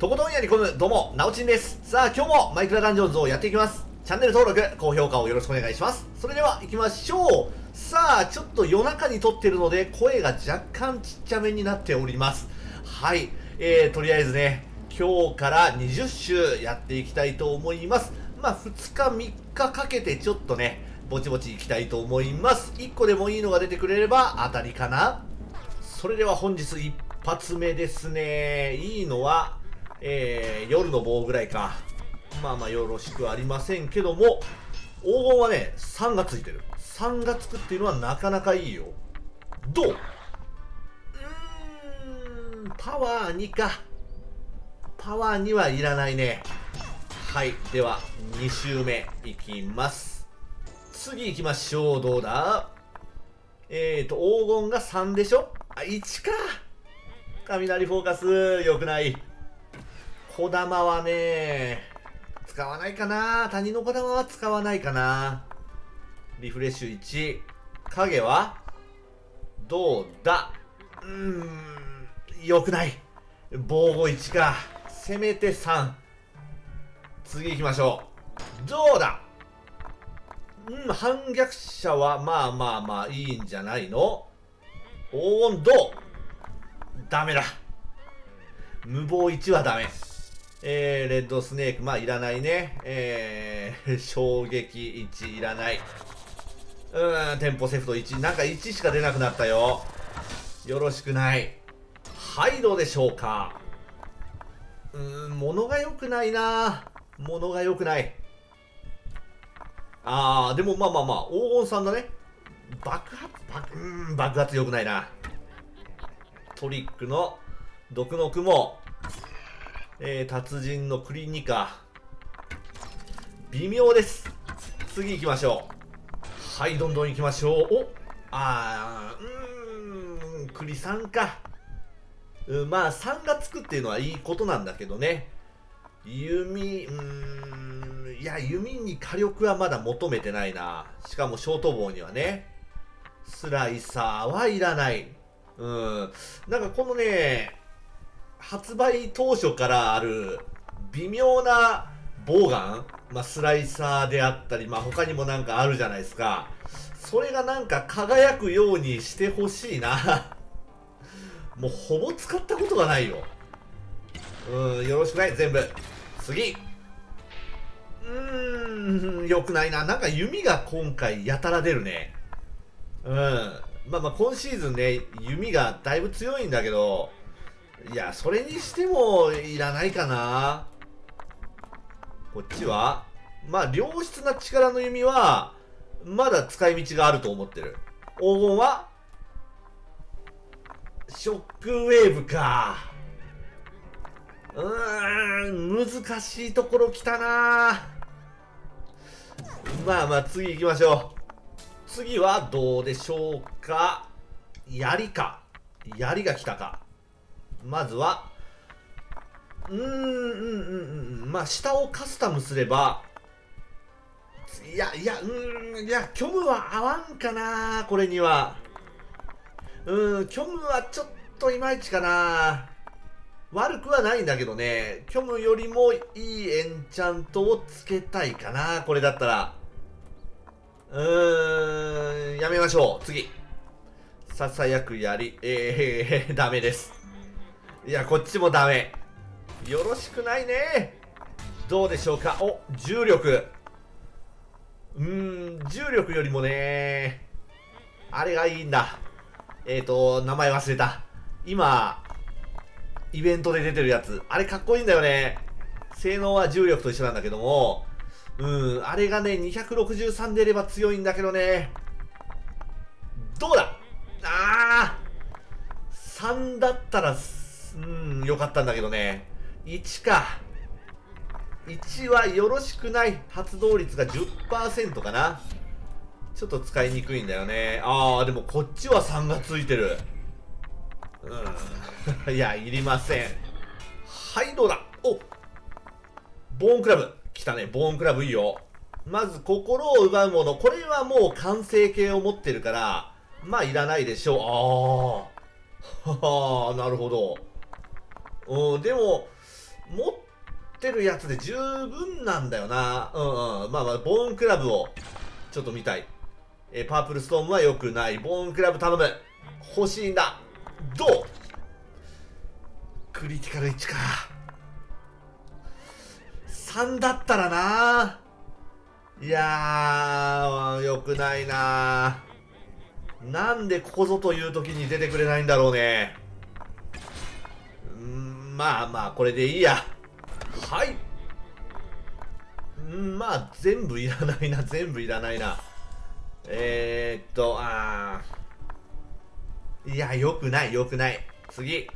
とことんやりこむ、どうも、なおちんです。さあ、今日もマイクラダンジョンズをやっていきます。チャンネル登録、高評価をよろしくお願いします。それでは行きましょう。さあ、ちょっと夜中に撮ってるので、声が若干ちっちゃめになっております。はい。とりあえずね、今日から20週やっていきたいと思います。まあ、2日3日かけてちょっとね、ぼちぼちいきたいと思います。1個でもいいのが出てくれれば当たりかな。それでは本日1発目ですね。いいのは、夜の棒ぐらいか。まあまあよろしくありませんけども、黄金はね、3がついてる。3がつくっていうのはなかなかいいよ。どう？パワー2か。パワー2はいらないね。はい。では、2周目いきます。次行きましょう。どうだ？黄金が3でしょ？あ、1か。雷フォーカス、良くない。小玉はね、使わないかな。他人の小玉は使わないかな。リフレッシュ1。影はどうだ？良くない。防護1か。せめて3。次行きましょう。どうだ？反逆者はまあまあまあいいんじゃないの？黄金どう？ダメだ。無防1はダメ。レッドスネーク、まあ、いらないね。衝撃1、いらない。テンポセフト1、なんか1しか出なくなったよ。よろしくない。はい、どうでしょうか。物が良くないな。物が良くない。あー、でもまあまあまあ、黄金さんだね。爆発良くないな。トリックの毒の雲。達人のクリニカ。微妙です。次行きましょう。はい、どんどん行きましょう。クリさんか。まあ、3がつくっていうのはいいことなんだけどね。弓、いや、弓に火力はまだ求めてないな。しかも、ショート棒にはね。スライサーはいらない。なんかこのね、発売当初からある微妙なボウガン、まあ、スライサーであったり、まあ、他にもなんかあるじゃないですか。それがなんか輝くようにしてほしいな。もうほぼ使ったことがないよ。よろしくない、全部。次。よくないな。なんか弓が今回やたら出るね。まあまあ今シーズンね、弓がだいぶ強いんだけど、いや、それにしてもいらないかな。こっちは、まあ、良質な力の弓は、まだ使い道があると思ってる。黄金は、ショックウェーブか。難しいところ来たな。まあまあ、次行きましょう。次はどうでしょうか。槍か。槍が来たか。まずは、まあ、下をカスタムすれば、虚無は合わんかな、これには。虚無はちょっといまいちかな。悪くはないんだけどね、虚無よりもいいエンチャントをつけたいかな、これだったら。やめましょう、次。ささやく槍、ダメです。いや、こっちもダメ。よろしくないね。どうでしょうか。お、重力。重力よりもね、あれがいいんだ。名前忘れた。今、イベントで出てるやつ。あれかっこいいんだよね。性能は重力と一緒なんだけども、あれがね、263出れば強いんだけどね。どうだ？3だったら、よかったんだけどね。1か。1はよろしくない。発動率が 10% かな。ちょっと使いにくいんだよね。あー、でもこっちは3がついてる。いや、いりません。はい、どうだ？お！ボーンクラブ。来たね。ボーンクラブいいよ。まず、心を奪うもの。これはもう完成形を持ってるから、まあ、いらないでしょう。なるほど。でも、持ってるやつで十分なんだよな。うんうん。まあまあ、ボーンクラブをちょっと見たい。パープルストームは良くない。ボーンクラブ頼む。欲しいんだ。どう？クリティカル1か。3だったらな。いやー、良くないな。なんでここぞという時に出てくれないんだろうね。まあまあ、これでいいや。はい。まあ、全部いらないな、全部いらないな。いや、良くない、良くない。次。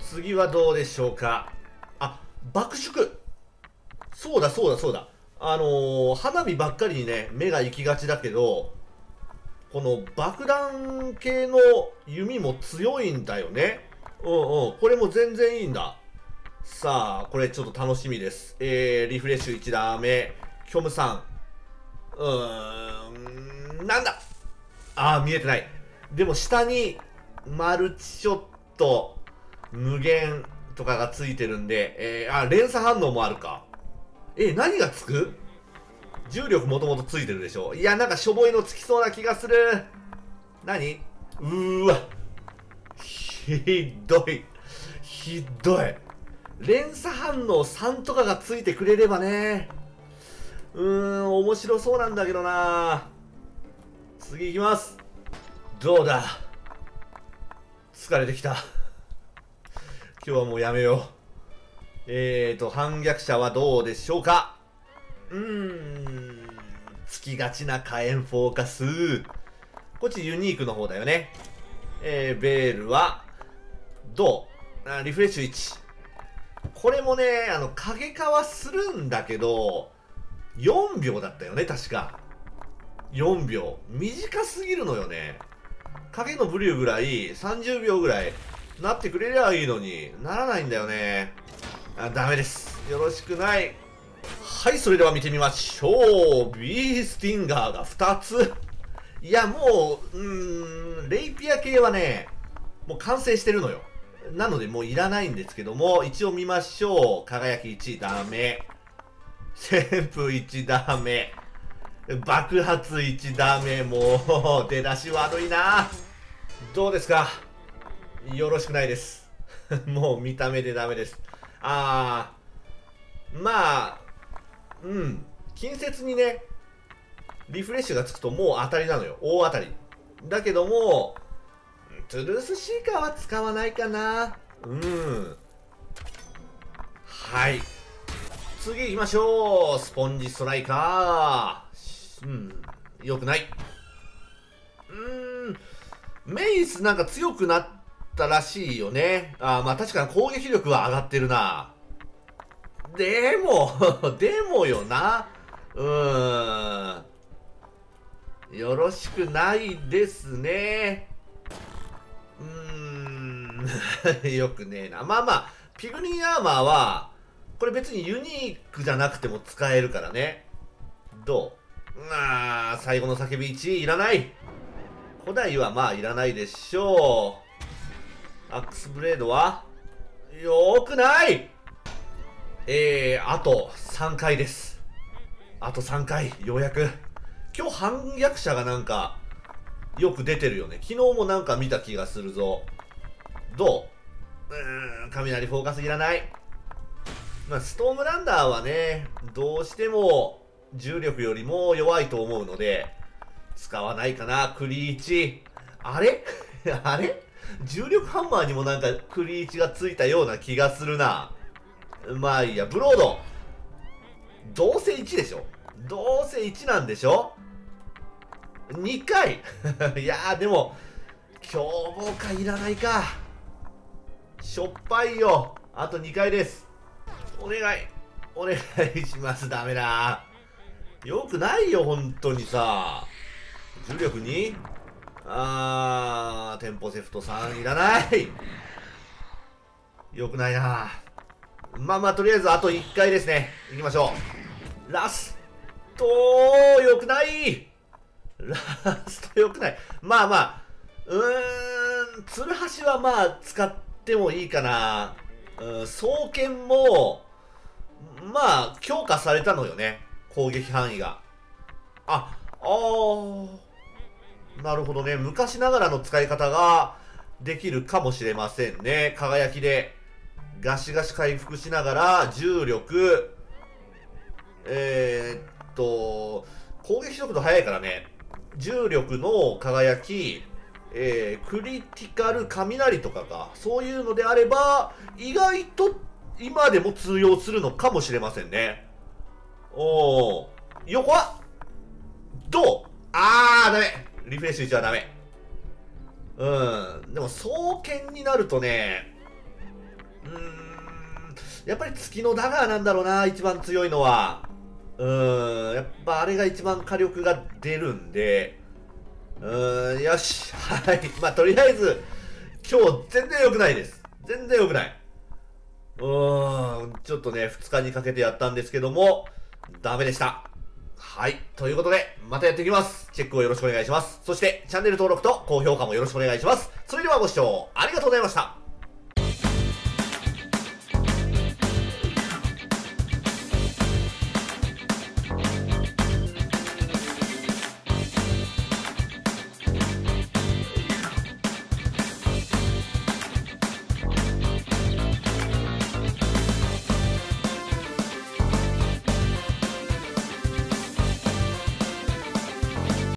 次はどうでしょうか。あ、爆縮。そうだ、そうだ、そうだ。花火ばっかりにね、目が行きがちだけど、この爆弾系の弓も強いんだよね。うんうん。これも全然いいんだ。さあ、これちょっと楽しみです。リフレッシュ1打目。虚無さん。なんだ？見えてない。でも下に、マルチショット、無限とかがついてるんで、連鎖反応もあるか。何がつく？重力もともとついてるでしょ。いや、なんかしょぼいのつきそうな気がする。何？わ。ひどい。ひどい。連鎖反応3とかがついてくれればね。面白そうなんだけどな。次いきます。どうだ？疲れてきた。今日はもうやめよう。反逆者はどうでしょうか？つきがちな火炎フォーカス。こっちユニークの方だよね。ベールは、どう？リフレッシュ1。これもね、影化はするんだけど、4秒だったよね、確か。4秒。短すぎるのよね。影のブリューぐらい、30秒ぐらい、なってくれりゃいいのに、ならないんだよね。ダメです。よろしくない。はい、それでは見てみましょう。ビースティンガーが2つ。いや、もう、レイピア系はね、もう完成してるのよ。なので、もういらないんですけども、一応見ましょう。輝き1、ダメ。旋風1、ダメ。爆発1、ダメ。もう、出だし悪いな。どうですか？よろしくないです。もう、見た目でダメです。まあ、近接にね、リフレッシュがつくともう当たりなのよ。大当たり。だけども、トゥルースシーカーは使わないかな。はい。次行きましょう。スポンジストライカー。良くない。メイスなんか強くなったらしいよね。まあ確かに攻撃力は上がってるな。でも、でもよな。よろしくないですね。よくねえな。まあまあ、ピグニーアーマーは、これ別にユニークじゃなくても使えるからね。どう？最後の叫び1いらない。古代はまあいらないでしょう。アックスブレードは？よくない！あと3回です。あと3回、ようやく。今日反逆者がなんか、よく出てるよね。昨日もなんか見た気がするぞ。どう？雷フォーカスいらない。まあ、ストームランダーはね、どうしても重力よりも弱いと思うので、使わないかな。クリーチ。あれ？あれ？重力ハンマーにもなんかクリーチがついたような気がするな。まあいいや、ブロード。どうせ1でしょ？どうせ1なんでしょ？ 2 回いやーでも、凶暴化いらないか。しょっぱいよ。あと2回です。お願い。お願いします。ダメだ。よくないよ、本当にさ。重力2？テンポセフト3いらない。よくないな。まあまあ、とりあえずあと1回ですね。行きましょう。ラストー、よくない。ラストよくない。まあまあ、ツルハシはまあ使ってもいいかな。双剣も、まあ、強化されたのよね。攻撃範囲が。なるほどね。昔ながらの使い方ができるかもしれませんね。輝きで、ガシガシ回復しながら、重力、攻撃速度速いからね。重力の輝き、クリティカル雷とかか。そういうのであれば、意外と今でも通用するのかもしれませんね。横はどう？ダメ。リフレッシュ1はダメ。でも、双剣になるとね、やっぱり月のダガーなんだろうな、一番強いのは。やっぱあれが一番火力が出るんで、よし。はい。まあ、とりあえず、今日全然良くないです。全然良くない。ちょっとね、2日にかけてやったんですけども、ダメでした。はい。ということで、またやっていきます。チェックをよろしくお願いします。そして、チャンネル登録と高評価もよろしくお願いします。それではご視聴ありがとうございました。